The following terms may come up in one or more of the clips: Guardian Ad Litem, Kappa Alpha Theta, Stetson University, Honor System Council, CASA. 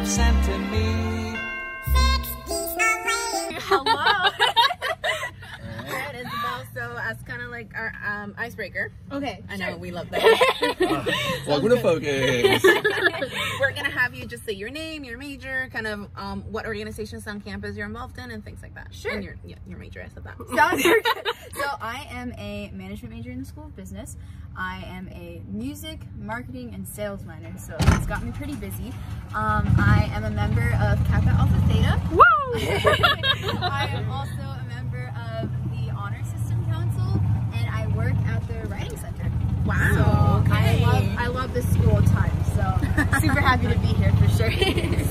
love sent to me. 6 days away. Hello. That is also as kind of like our icebreaker. Okay. I know, we love that. Welcome to Focus. We're gonna have you just say your name, your major, kind of what organizations on campus you're involved in, and things like that. Sure. And your major, I said that. Sounds very good. So I am a management major in the School of Business. I am a music, marketing, and sales minor, so it's got me pretty busy. I am a member of Kappa Alpha Theta. Woo! I am also a member of the Honor System Council, and I work at the Writing Center. Wow! So okay. I love this school time, so super happy to be here for sure.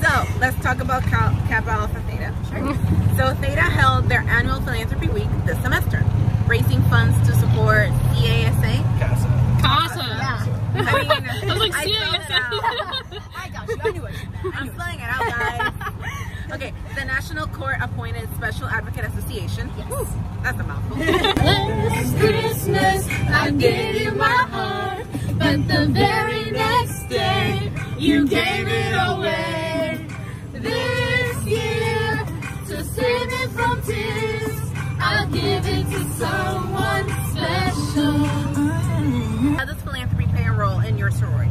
So let's talk about Kappa Alpha Theta. Sure. So Theta held their annual philanthropy week this semester, raising funds to support CASA. CASA. Yeah. I mean, I was like, CASA. I got you. I knew it. I'm spelling it out, guys. Okay, the National Court Appointed Special Advocate Association. Yes. Ooh, that's a mouthful. Last Christmas, I gave you my heart, but the very next day, you gave it away. This year, to save it from tears, I'll give it to someone special. How does philanthropy play a role in your sorority?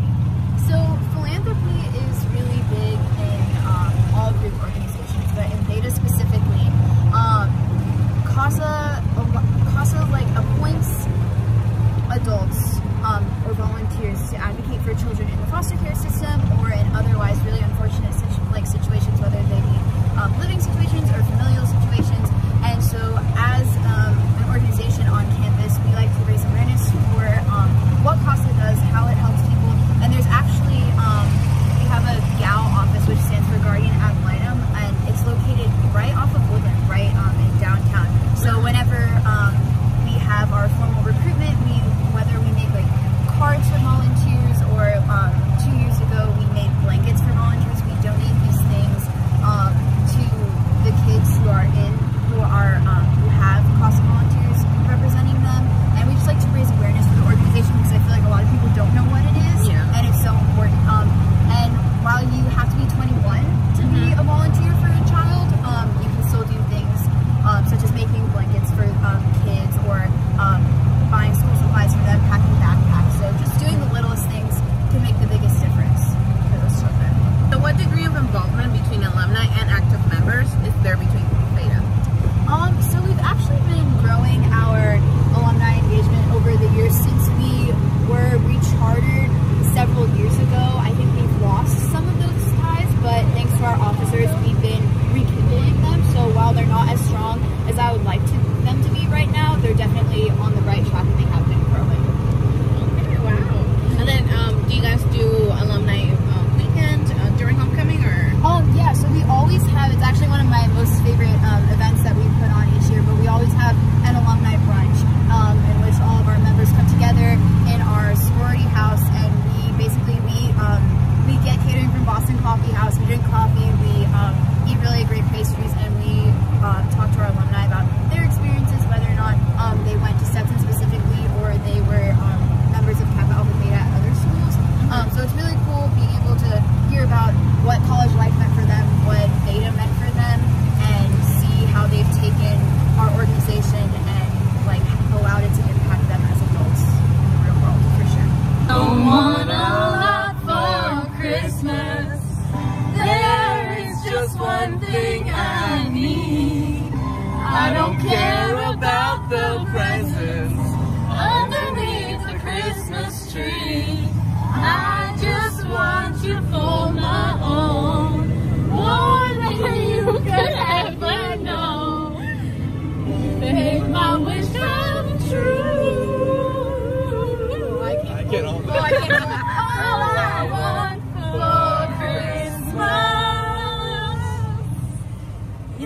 So, philanthropy is really big in all group organizations, but in Theta specifically, CASA like appoints adults or volunteers to advocate for children in the foster care system or in otherwise really unfortunate situations, whether they be living situations or familial situations. And so, as an organization on campus, we like to raise awareness for what CASA does, how it helps people, and there's actually we have a GAL office, which stands for Guardian Ad Litem, and it's located right off of Woodland, right in downtown. So whenever we have our formal recruitment, whether we make like cards for volunteers or 2 years ago we made blankets for volunteers, we donate these things to the kids who are in who have CASA volunteers representing them, and we just like to raise awareness for the organization because I feel like a lot of people don't know what it is, and it's so important. And while you have to be 21 to be a volunteer for a child, you can still do things such as making blankets for kids or buying school supplies for them, packing backpacks. So just doing the littlest things can make the biggest difference for those children. So what degree of involvement between alumni and active members is there between Theta? So we've actually been growing our alumni engagement over the years since we were rechartered several years ago. I think we've lost some of those ties, but thanks to our officers, we've been rekindling them. So while they're not as strong as I would like them to be right now, they're definitely on the right track and they have been growing. Okay, wow. And then do you guys do alumni weekend during homecoming or? Oh, yeah, so we always have, it's actually one of my most favorite events that we put on each year, but we always have an alumni brunch in which all of our members come together in our sorority house, and we get catering from Boston Coffee House, we drink coffee, we eat really great pastries, and we talk to our alumni about their experiences, whether or not they went to Stetson specifically or they were members of Kappa Alpha Theta at other schools. So it's really cool being able to hear about what college life meant for them, what Theta meant for them, and see how they've taken our organization and like allowed it to impact them as adults in the real world, for sure. Don't want a lot for Christmas. There is just one thing I need. I don't care about the presents underneath the Christmas tree. I just want you for my own, more than you could ever know. Make my wish come true. Oh, I can't hold that. I can't hold that. All I want for Christmas is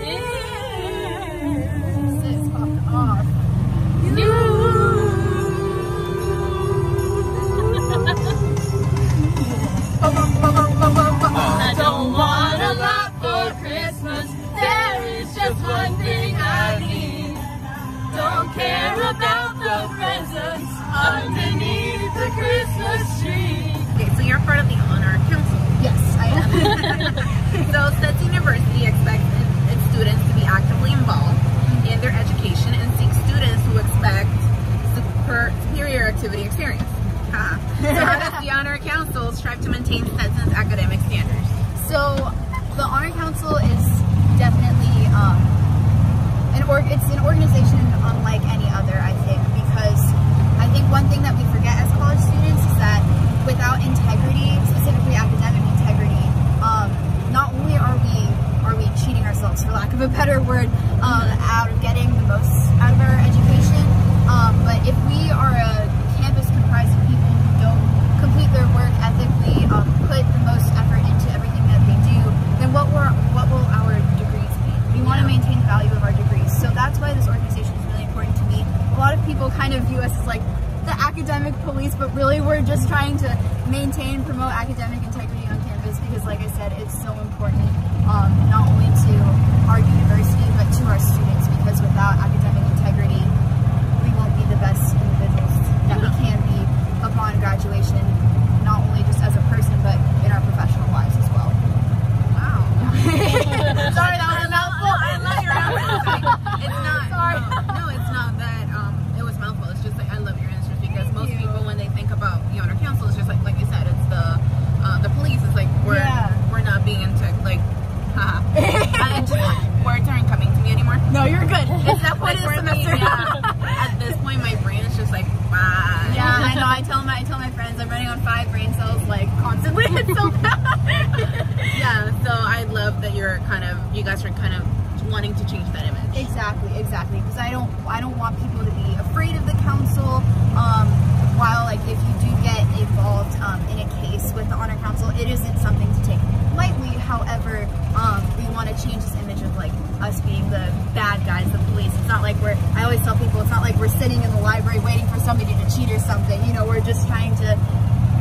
this popped off. I don't want a lot for Christmas. There is just one thing I need. Don't care about the presents underneath the Christmas tree. Okay, so you're part of the Honor Council. Yes, I am. So SETS University expects its students to be actively involved in their education and seek students who expect superior activity experience. So how does the Honor Council strive to maintain SETS's academic standards? So the Honor Council is definitely it's an organization unlike any other, I think, because I think one thing that we forget as college students is that without integrity, specifically academic integrity, not only are we cheating ourselves, for lack of a better word, out of getting the most out of our education, but if we are a campus comprised of people who don't complete their work ethically, put the most effort into everything that they do, then what will our degrees be? We want to maintain the value of our degrees, so that's why this organization is really important to me. A lot of people kind of view us as like the academic police, but really we're just trying to maintain, promote academic integrity on campus because, like I said, it's so important, not only to our university but to our students, because without academic integrity we won't be the best individuals that we can be upon graduation, not only just as a person but in our professional lives as well. Wow. Sorry, that was a mouthful. I love your answer. It's not. Sorry. No, it's not that it was mouthful. It's just like I love your answers because most people, when they think about the Honor Council, it's just like you said, it's the police. It's like we're not being into like. Words aren't coming to me anymore. No, you're good. It's that point in the semester. Yeah. At this point, my brain is just like, wow. Yeah, I know. I tell my friends I'm running on 5 brain cells like constantly. It's so bad. Yeah. So I love that you guys are kind of wanting to change that image. Exactly. Because I don't want people to be afraid of the council. While like if you do get involved in a case with the Honor Council, it isn't something to take lightly. However, we want to change this image of like us being the bad guys, the police. It's not like I always tell people, it's not like we're sitting in the library waiting for somebody to cheat or something. You know, we're just trying to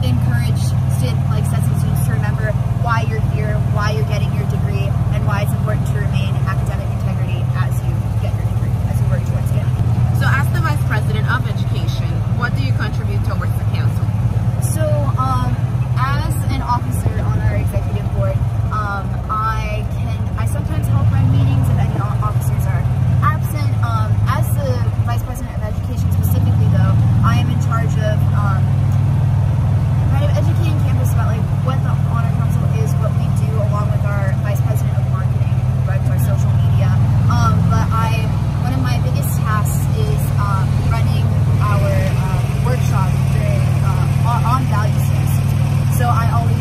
encourage SETS students to remember why you're here, why you're getting your degree, and why it's important to remain academic integrity as you get your degree, as you work towards getting it. So as the Vice President of Education, what do you contribute towards the council? So as an officer on our executive board, I sometimes help run meetings if any officers are absent. As the Vice President of Education specifically though, I am in charge of kind of educating campus about like what the Honor Council is, what we do, along with our Vice President of Marketing who runs our social media. One of my biggest tasks is running our workshop during, on value sales. So I always,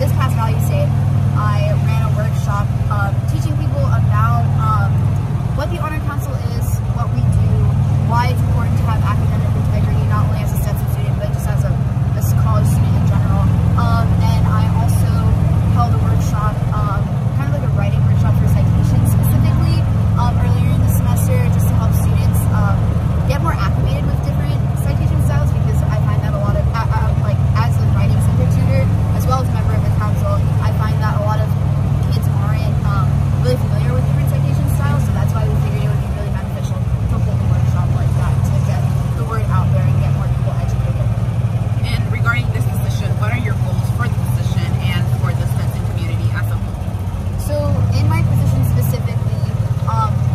this past Value Save, I ran a workshop teaching people about what the Honor Council is, what we do, why it's important to have academic integrity, not only as a SETS student, but just as a college student in general. And I also held a workshop, kind of like a writing workshop for citations specifically, earlier in the semester, just to help students get more acclimated with different citation styles, because I find that a lot of, like as a writing center tutor, as well as a member of the council, I find that a lot of kids aren't really familiar with different citation styles, so that's why we figured it would be really beneficial to hold a workshop like that to get the word out there and get more people educated. And regarding this position, what are your goals for the position and for the SETS community as a whole? So in my position specifically,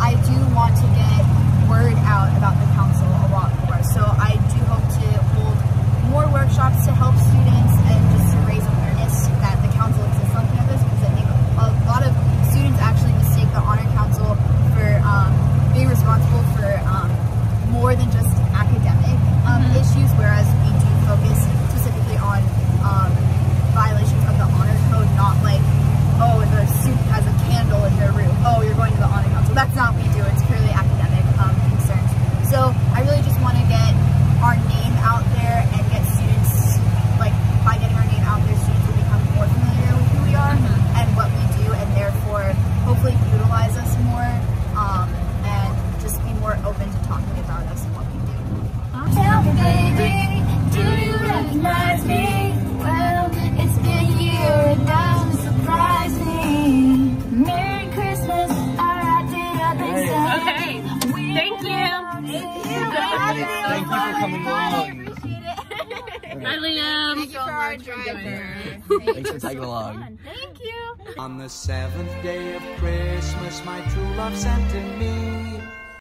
I do want to get word out about the council a lot more, so I do hope to hold more workshops to help students and just to raise awareness that the council exists on campus, because I think a lot of students actually mistake the Honor Council for being responsible for more than just academic issues, whereas we do focus specifically on violations of the Honor Code, not like, oh, if a student has a candle in their room, oh, you're going to the Honor Council. That's not what we do. It's purely academic concerns. So I really just want to get our name out there and get students, like, by getting our name out there, students will become more familiar with who we are and what we do, and therefore hopefully utilize us more and just be more open to talking about us and what we do. Tell me, baby, do you recognize me? Well, it's been a year and doesn't surprise me. Merry Christmas. Okay. Thank you. Thank you for coming along. Hi, Liam. Thank you so much for joining us. Thanks for tagging along. Thank you. On the 7th day of Christmas, my true love sent to me